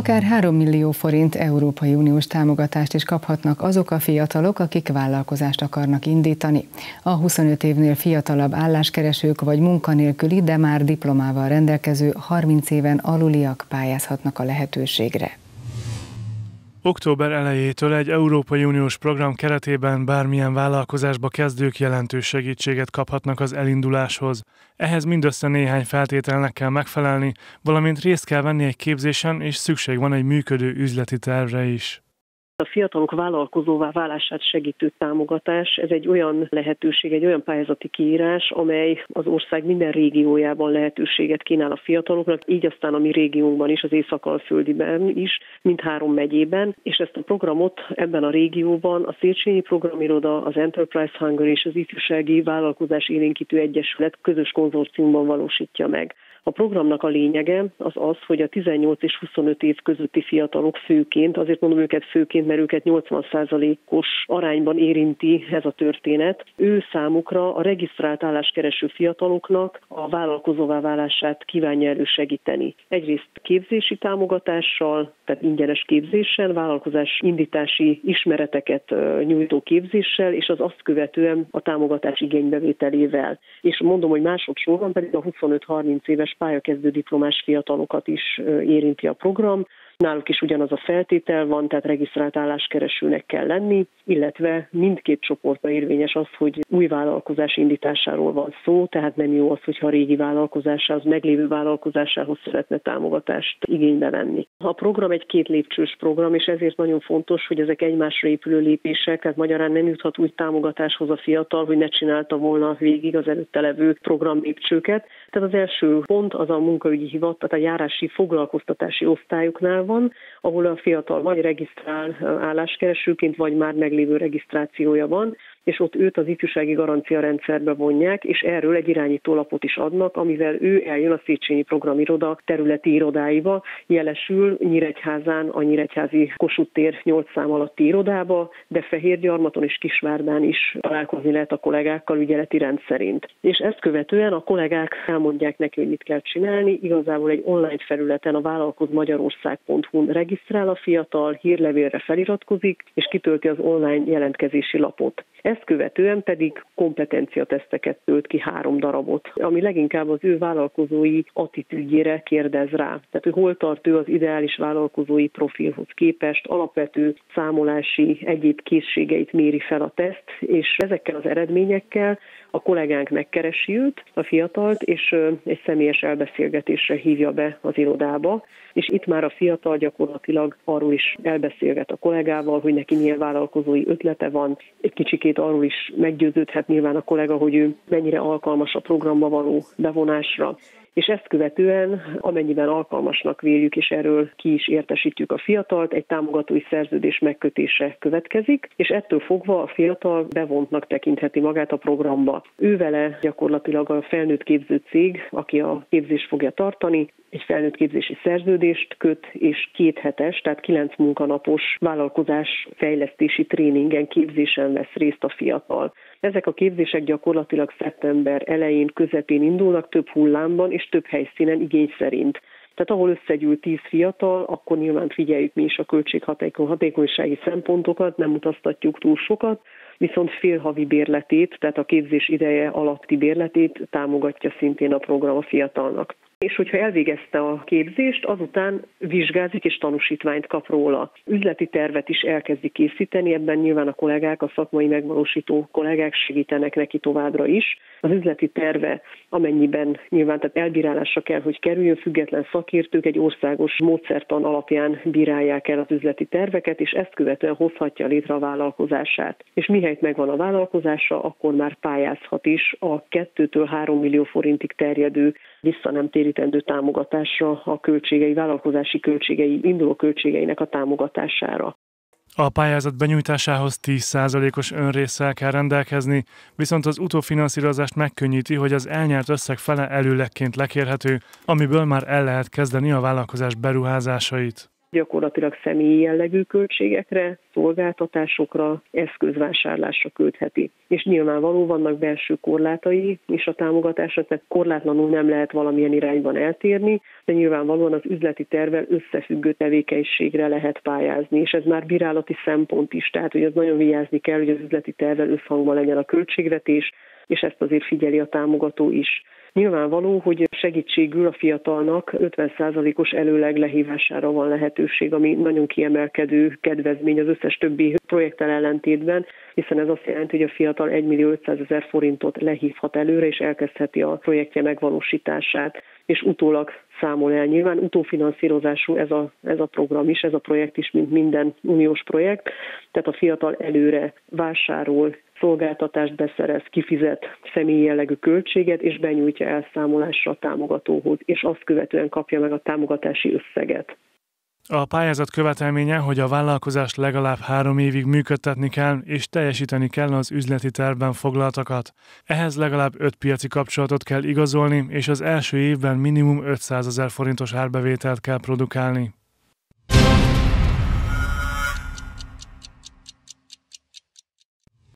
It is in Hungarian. Akár 3 millió forint Európai Uniós támogatást is kaphatnak azok a fiatalok, akik vállalkozást akarnak indítani. A 25 évnél fiatalabb álláskeresők vagy munkanélküli, de már diplomával rendelkező 30 éven aluliak pályázhatnak a lehetőségre. Október elejétől egy Európai Uniós program keretében bármilyen vállalkozásba kezdők jelentős segítséget kaphatnak az elinduláshoz. Ehhez mindössze néhány feltételnek kell megfelelni, valamint részt kell venni egy képzésen, és szükség van egy működő üzleti tervre is. A fiatalok vállalkozóvá válását segítő támogatás, ez egy olyan lehetőség, egy olyan pályázati kiírás, amely az ország minden régiójában lehetőséget kínál a fiataloknak, így aztán a mi régiónkban is, az Észak-Alföldiben is, mindhárom megyében, és ezt a programot ebben a régióban a Széchenyi Programiroda, az Enterprise Hungary és az Ifjúsági Vállalkozás Élingítő Egyesület közös konzorciumban valósítja meg. A programnak a lényege az az, hogy a 18 és 25 év közötti fiatalok főként, azért mondom őket főként, mert őket 80%-os arányban érinti ez a történet, ő számukra a regisztrált álláskereső fiataloknak a vállalkozóvá válását kívánja elősegíteni. Egyrészt képzési támogatással, tehát ingyenes képzéssel, vállalkozás indítási ismereteket nyújtó képzéssel, és az azt követően a támogatás igénybevételével. És mondom, hogy másodszorban pedig a 25-30 éves pályakezdő diplomás fiatalokat is érinti a program. Náluk is ugyanaz a feltétel van, tehát regisztrált álláskeresőnek kell lenni, illetve mindkét csoportra érvényes az, hogy új vállalkozás indításáról van szó, tehát nem jó az, hogyha a régi vállalkozásához, meglévő vállalkozásához szeretne támogatást igénybe venni. A program egy két lépcsős program, és ezért nagyon fontos, hogy ezek egymásra épülő lépések, tehát magyarán nem juthat úgy támogatáshoz a fiatal, hogy ne csinálta volna végig az előtte levő program lépcsőket. Tehát az első pont az a munkaügyi hivatal, tehát a járási foglalkoztatási osztályoknál van, ahol a fiatal vagy regisztrál álláskeresőként, vagy már meglévő regisztrációja van, és ott őt az ifjúsági garancia rendszerbe vonják, és erről egy irányítólapot is adnak, amivel ő eljön a Széchenyi Programiroda területi irodáiba, jelesül Nyíregyházán, a Nyíregyházi Kossuth tér 8 szám alatti irodába, de Fehérgyarmaton és Kisvárdán is találkozni lehet a kollégákkal ügyeleti rendszerint. És ezt követően a kollégák elmondják neki, hogy mit kell csinálni, igazából egy online felületen, a vállalkozmagyarország.hu-n regisztrál a fiatal, hírlevélre feliratkozik, és kitölti az online jelentkezési lapot. Ezt követően pedig kompetenciateszteket tölt ki 3 darabot, ami leginkább az ő vállalkozói attitűdjére kérdez rá. Tehát, hogy hol tart ő az ideális vállalkozói profilhoz képest, alapvető számolási egyéb készségeit méri fel a teszt, és ezekkel az eredményekkel a kollégánk megkeresi őt, a fiatalt, és egy személyes elbeszélgetésre hívja be az irodába, és itt már a fiatal gyakorlatilag arról is elbeszélget a kollégával, hogy neki milyen vállalkozói ötlete van, egy kicsikét arról is meggyőződhet nyilván a kollega, hogy ő mennyire alkalmas a programba való bevonásra. És ezt követően, amennyiben alkalmasnak véljük, és erről ki is értesítjük a fiatalt, egy támogatói szerződés megkötése következik, és ettől fogva a fiatal bevontnak tekintheti magát a programba. Ő vele gyakorlatilag a felnőtt képző cég, aki a képzést fogja tartani, egy felnőtt képzési szerződést köt, és 2 hetes, tehát 9 munkanapos vállalkozás fejlesztési tréningen, képzésen vesz részt a fiatal. Ezek a képzések gyakorlatilag szeptember elején, közepén indulnak, több hullámban és több helyszínen igény szerint. Tehát ahol összegyűl 10 fiatal, akkor nyilván figyeljük mi is a költséghatékonysági szempontokat, nem utaztatjuk túl sokat, viszont félhavi bérletét, tehát a képzés ideje alatti bérletét támogatja szintén a program a fiatalnak. És hogyha elvégezte a képzést, azután vizsgázik és tanúsítványt kap róla. Üzleti tervet is elkezdi készíteni, ebben nyilván a kollégák, a szakmai megvalósító kollégák segítenek neki továbbra is. Az üzleti terve, amennyiben nyilván tehát elbírálásra kell, hogy kerüljön, független szakértők egy országos módszertan alapján bírálják el az üzleti terveket, és ezt követően hozhatja létre a vállalkozását. És mihelyt megvan a vállalkozása, akkor már pályázhat is a 2-től 3 millió forintig terjedő visszanemtérítendő támogatásra, a költségei, vállalkozási költségei, induló költségeinek a támogatására. A pályázat benyújtásához 10%-os önrészsel kell rendelkezni, viszont az utófinanszírozást megkönnyíti, hogy az elnyert összeg fele előlegként lekérhető, amiből már el lehet kezdeni a vállalkozás beruházásait. gyakorlatilag személyi jellegű költségekre, szolgáltatásokra, eszközvásárlásra költheti. És nyilvánvaló vannak belső korlátai is a támogatásra, tehát korlátlanul nem lehet valamilyen irányban eltérni, de nyilvánvalóan az üzleti tervvel összefüggő tevékenységre lehet pályázni, és ez már bírálati szempont is, tehát hogy az nagyon vigyázni kell, hogy az üzleti tervvel összhangban legyen a költségvetés, és ezt azért figyeli a támogató is. Nyilvánvaló, hogy segítségül a fiatalnak 50%-os előleg lehívására van lehetőség, ami nagyon kiemelkedő kedvezmény az összes többi projekttel ellentétben, hiszen ez azt jelenti, hogy a fiatal 1.500.000 forintot lehívhat előre, és elkezdheti a projektje megvalósítását, és utólag számol el. Nyilván utófinanszírozású ez a program is, ez a projekt is, mint minden uniós projekt, tehát a fiatal előre vásárol, szolgáltatást beszerez, kifizet személyi jellegű költséget, és benyújtja elszámolásra a támogatóhoz, és azt követően kapja meg a támogatási összeget. A pályázat követelménye, hogy a vállalkozást legalább 3 évig működtetni kell, és teljesíteni kell az üzleti tervben foglaltakat. Ehhez legalább 5 piaci kapcsolatot kell igazolni, és az első évben minimum 500.000 forintos árbevételt kell produkálni.